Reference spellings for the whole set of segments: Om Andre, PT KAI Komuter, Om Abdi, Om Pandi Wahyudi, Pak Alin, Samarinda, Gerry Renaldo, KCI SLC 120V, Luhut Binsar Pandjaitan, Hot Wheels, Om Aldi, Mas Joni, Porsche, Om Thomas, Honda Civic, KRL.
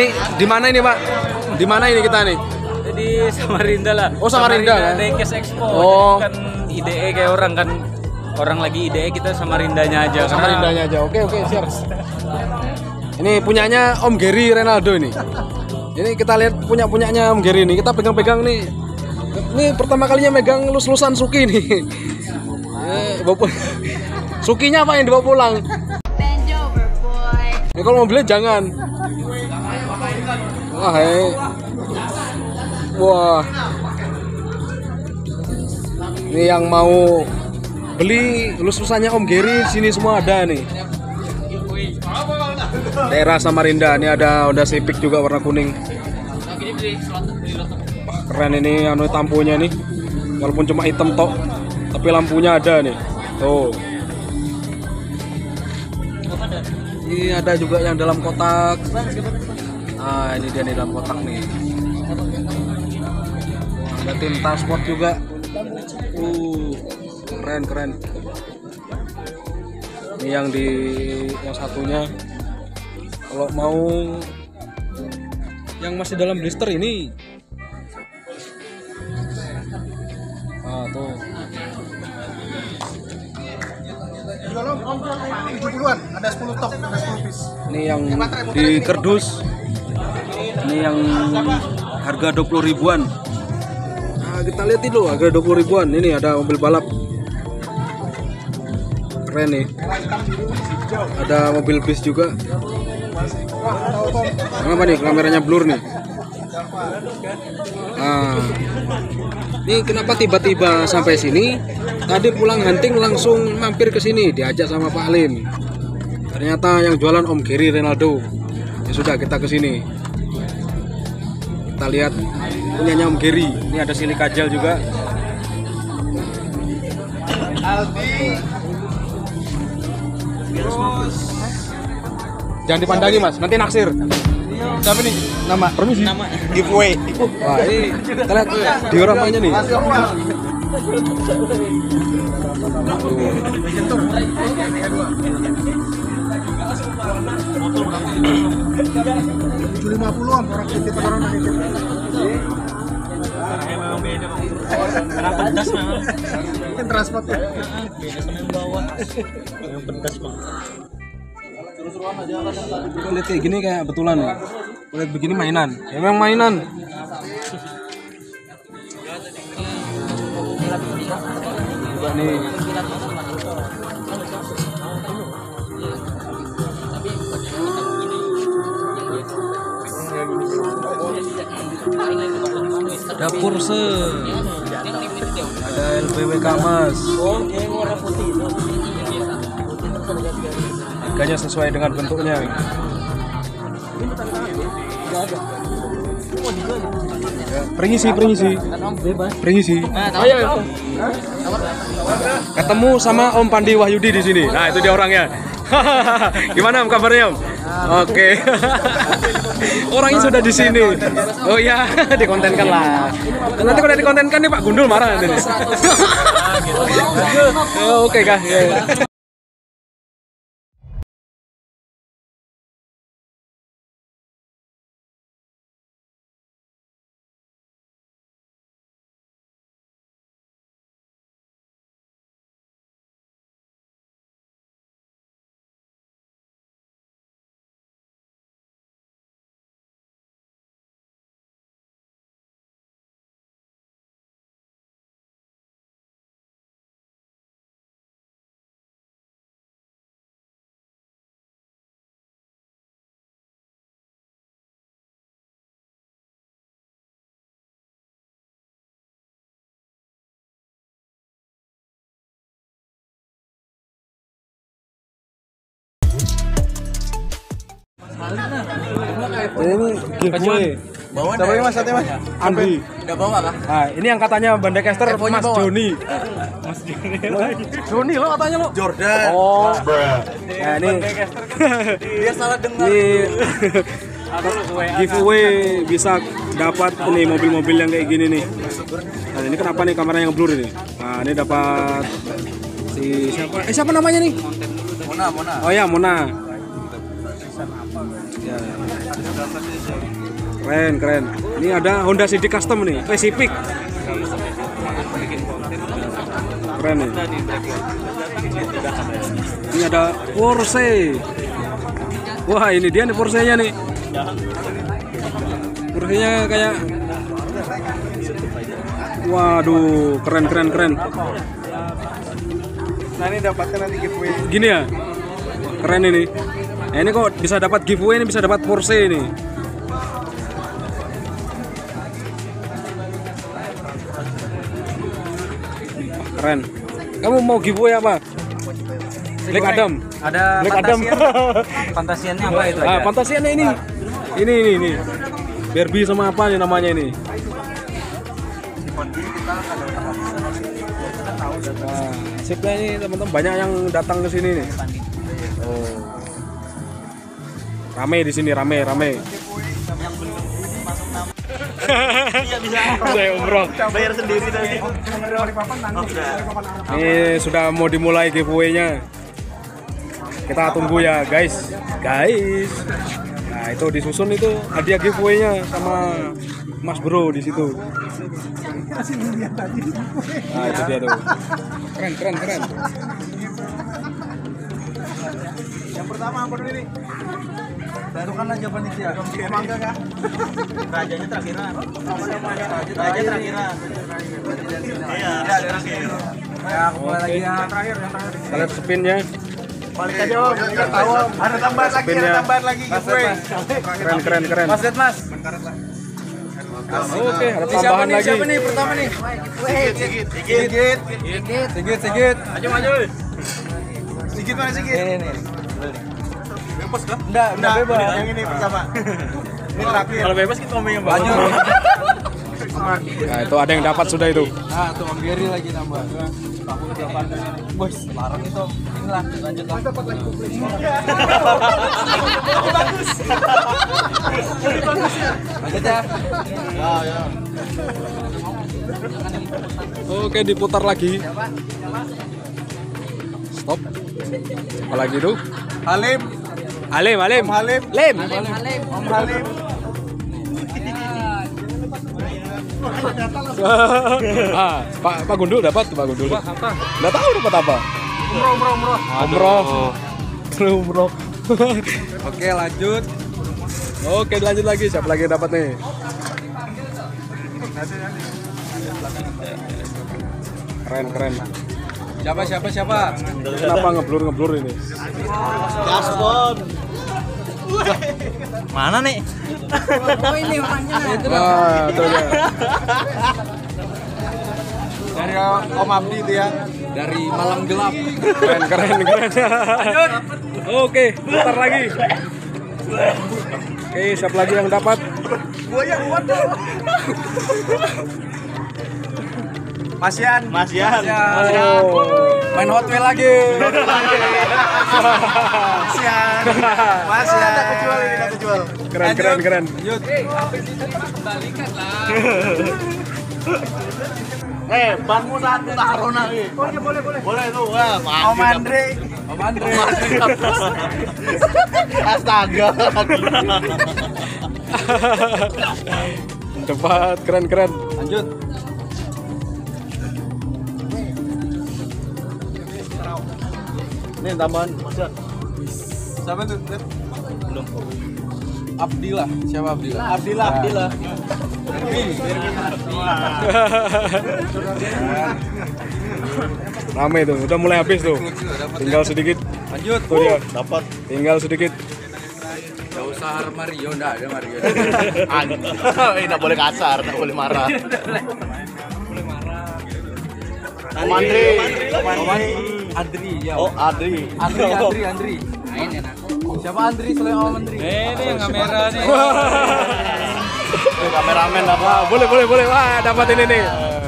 Ini di mana ini, Pak? Di mana ini kita nih? Di Samarinda lah. Oh, Samarinda. Ada Cash Expo. Oh. Jadi kan IDE kayak orang kan. Orang lagi IDE, kita Samarindanya aja. Oh, Samarindanya aja. Oke, oke, siap. Ini punyanya Om Gerry Renaldo ini. Ini kita lihat punyanya Om Gerry ini. Kita pegang-pegang nih. Ini pertama kalinya megang lus-lusan Suki nih. Sukinya apa yang dibawa pulang? Ya, kalau mau beli jangan. Wah, hey. Wah. Ini yang mau beli lus-lusannya Om Gerry sini semua ada nih. Daerah Samarinda. Ini ada Honda Civic juga warna kuning. Wah, keren ini anu tampunya nih. Walaupun cuma hitam tok, tapi lampunya ada nih. Tuh. Ini ada juga yang dalam kotak. Ah, ini dia nih dalam kotak nih. Ada tinta sport juga. Keren, keren. Ini yang satunya. Kalau mau yang masih dalam blister ini. Ah, tuh. Ada 10 tok, ada 10 piece. Ini yang di kerdus. Ini yang harga 20 ribuan. Nah, kita lihat dulu harga 20 ribuan. Ini ada mobil balap. Keren nih. Ada mobil bis juga. Kenapa nih kameranya blur nih? Nah, ini kenapa tiba-tiba sampai sini? Tadi pulang hunting langsung mampir ke sini, diajak sama Pak Alin. Ternyata yang jualan Om Gerry Renaldo. Ya sudah, kita ke sini. Kita lihat punyanya Om Gerry. Ini ada sini kajal juga. Aldi. Jangan dipandangi, Mas, nanti naksir. Siapa nih? Nama? Permisi. Nama giveaway. Wah, ini kita lihat dioramanya nih. Karena pedas memang. Kan transport ya. Beda sama yang bawah. Yang pedas banget. Suruh-suruhan aja kan. Lihat kayak gini kayak betulan ya. Lihat begini mainan. Memang mainan. Nih. Dapur se. Ada LPW Kamas. Harganya sesuai dengan bentuknya. Permisi. Permisi. Ketemu sama Om Pandi Wahyudi di sini. Nah, itu dia orangnya. Gimana Om kabarnya, Om? Oke. Orangnya sudah di sini. Oh ya, dikontenkan lah. Nanti kalau dikontenkan nih Pak Gundul marah nanti. Oke kah? Ini giveaway. Bawa siapa ini Mas? Satu Mas? Abdi. Udah bawa kah? Nah, ini yang katanya Bandecaster Mas Joni. Mas Joni lagi. Joni lo katanya lo. Jordan. Oh. Nah, ini Bandecaster kan dia salah dengar. Giveaway bisa dapat nih mobil-mobil yang kayak gini nih. Nah, ini kenapa nih kameranya ngeblur ini? Nah, ini dapat si siapa? Siapa namanya nih? Mona. Oh ya, Mona. Ya. Keren, keren. Ini ada Honda Civic custom nih, Civic. Keren nih. Ini ada Porsche. Wah, ini dia nih Porsche-nya nih. Porsche-nya kayak, waduh, keren, keren, keren. Nah, ini dapatkan nanti giveaway. Gini ya, keren ini. Nah, ini kok bisa dapat giveaway, ini bisa dapat Porsche ini. Keren. Kamu mau giveaway apa? Black Adam. Ada Black Adam. Fantasiannya apa itu? Ah, fantasiannya ini. Ini. Barbie sama apa nih namanya ini? Nah, sipnya ini teman-teman banyak yang datang ke sini nih. Oh. Rame di sini, rame. Saya umroh. Bayar sendiri tadi. Ini sudah mau dimulai giveaway-nya. Kita tunggu ya, guys. Nah, itu disusun itu hadiah giveaway-nya sama Mas Bro di situ. Nah, itu dia tuh. Keren. Yang pertama apa dulu nih? Barukanlah jawaban itu ya. Mangga enggak? Rajanya terakhiran. Raja terakhiran. Iya, terakhir. Ya, aku mulai lagi yang terakhir. Lihat spinnya. Balik aja, Om. Ada tambahan lagi, giveaway. Keren. Mas lihat, Mas. Oke, ada tambahan lagi. Siapa nih pertama nih? Sigit. Maju. Sigit mana Sigit? Ini. Bebas kan? Enggak bebas. Yang ini pertama. Ini terakhir. Kalau bebas kita ngomongin Mbak. Nah, itu ada yang dapat sudah itu. Nah, tuh Om Gerry lagi nambah. Aku dapat. Bos, larang itu. Inilah lanjut lagi. Dapat lagi publik. Bagus. Lanjut ya. Ya. Oke, diputar lagi. Stop. Apalagi tuh? Halim. Om Halim. Ah, Pak Gundul dapat, Pak Gundul. Enggak tahu dapat apa. Umroh. Oke, lanjut. Oke, lanjut lagi. Siapa lagi dapat nih? Keren. Siapa? Kenapa ngeblur ini? Gaspon. Mana nih? Oh, ini orangnya. Wah, itu dia. Dari Om Abdi itu ya. Dari malam gelap. Keren. Oke, bentar lagi. Oke, siapa lagi yang dapat? Gua yang waduh. Mas Yan. Oh. Main Hot Wheels lagi. Mas Yan. Kita kejual. Keren. Lanjut. Habis itu dikembalikan lah. Banmu satu taruh lagi. Boleh. Boleh tuh. Om Andre. Astaga. Cepat, keren. Lanjut. Ini tambahan. Siapa tuh? Belum. Abdillah. Siapa Abdillah? Abdillah. Rame tuh, udah mulai habis tuh. Tinggal sedikit. Lanjut. Tuh dia. Dapat. Tinggal sedikit. Gak usah Mario, enggak ada Mario. Enggak boleh kasar, enggak boleh marah. Om Andri. Siapa Andri selain Om Andri? Ini kamera nih. Kameramen apa? Boleh. Wah, dapat ini nih.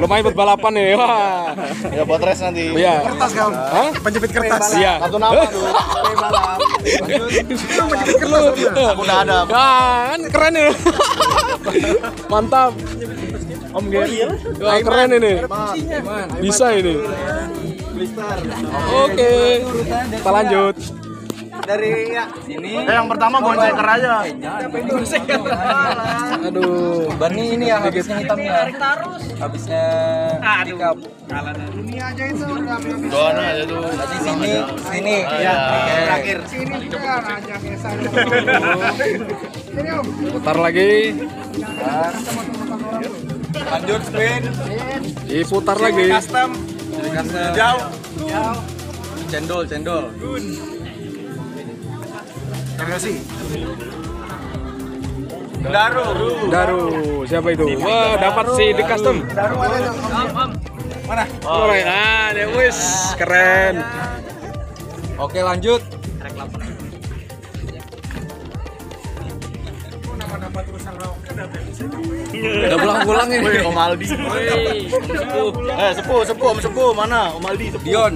Lumayan buat balapan nih. Wah. Ya buat race nanti. Iya. Kertas kan? Hah? Penjepit kertas. Iya. Satu nama tuh. Balap. Itu penjepit kertas. Udah ada. Kan keren nih. Mantap. Om Gerry. Wah, keren ini. Bisa ini. Oke, kita lanjut. dari ya, sini. Yang pertama bonceker aja. Bonceker. Aduh, ban ini yang habisnya hitamnya. Habisnya dikap. Kalah ini aja itu. Dona aja tuh. Di sini, sini. Iya, terakhir. Sini kan aja biasa. Putar lagi. Lanjut spin. Diputar lagi. Custom. Jauh. Jauh. Cendol, cendol. Terima kasih. Daru. Daru. Siapa itu? Wah, dapat si di custom. Daru mana? Mana? Oh, nah, dia wis keren. Oke, lanjut. Udah pulang-pulang ini Om Aldi. Sepuh mana Om Aldi? Dion.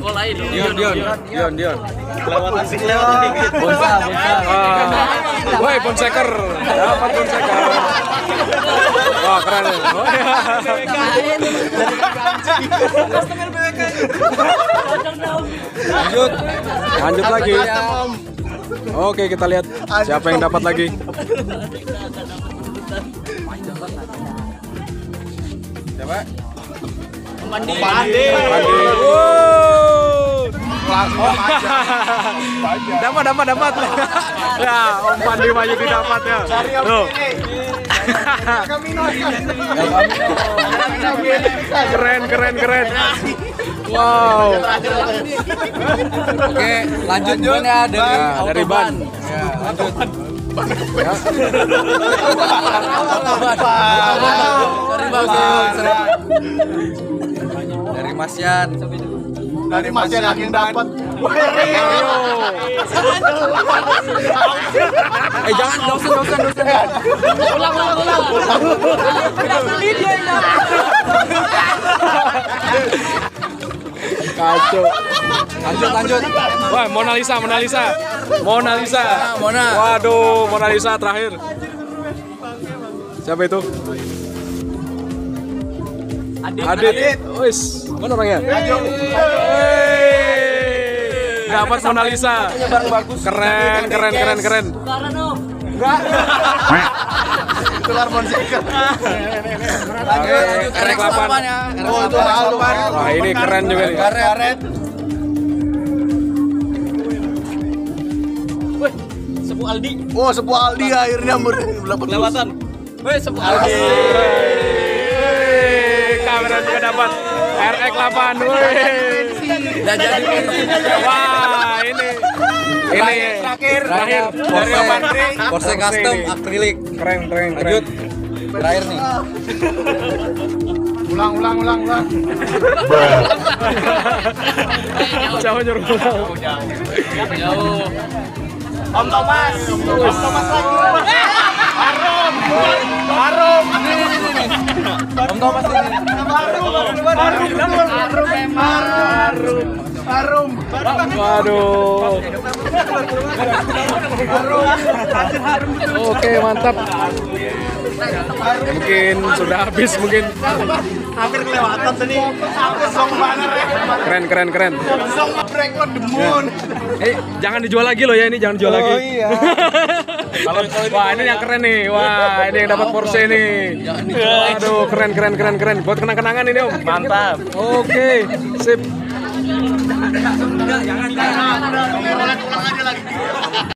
Lewatan dikit. Woi, bonceker. Dapat bonceker. Wah, keren. Lanjut lagi. Oke, kita lihat siapa yang dapat lagi. Siapa? Pandi. Dapat. Ya, Om Pandi Wahyudi dapat ya. Loh. Keren. Wow. Oke, lanjut ya dari ban. Lanjut. Dari Mas Yan. Dari Mas Yan yang dapat. Jangan, dosen. Ulang. Kacau. Lanjut. Wah, Mona Lisa. Waduh, Mona Lisa terakhir. Siapa itu? Adit. Wis, mana orangnya? Dapat Mona Lisa. Keren. Tular monseker. Karek lapan. Oh, itu lapan. Wah, ini keren juga nih. Karet. Wih, Sepuh Aldi. Oh, Sepuh Aldi akhirnya berlewatan. Wih, Sepuh Aldi. Kamera juga dapat. RX 8. Wih. Udah jadi. Wah, ini. Terakhir dari Om Andre. Porsche custom akrilik. Keren. Lanjut. Terakhir nih. Ulang. Jauh. Om Thomas lagi. Harum. Om Thomas ini. Harum. Waduh. Oke, mantap. Mungkin sudah habis mungkin. Hampir kelewatan tadi. Keren. Jangan dijual lagi loh ya ini, jangan dijual lagi. Wah, ini yang keren nih. Wah, ini yang dapat Porsche nih. Aduh, keren. Buat kenang-kenangan ini, Om. Mantap. Oke, sip. Jangan.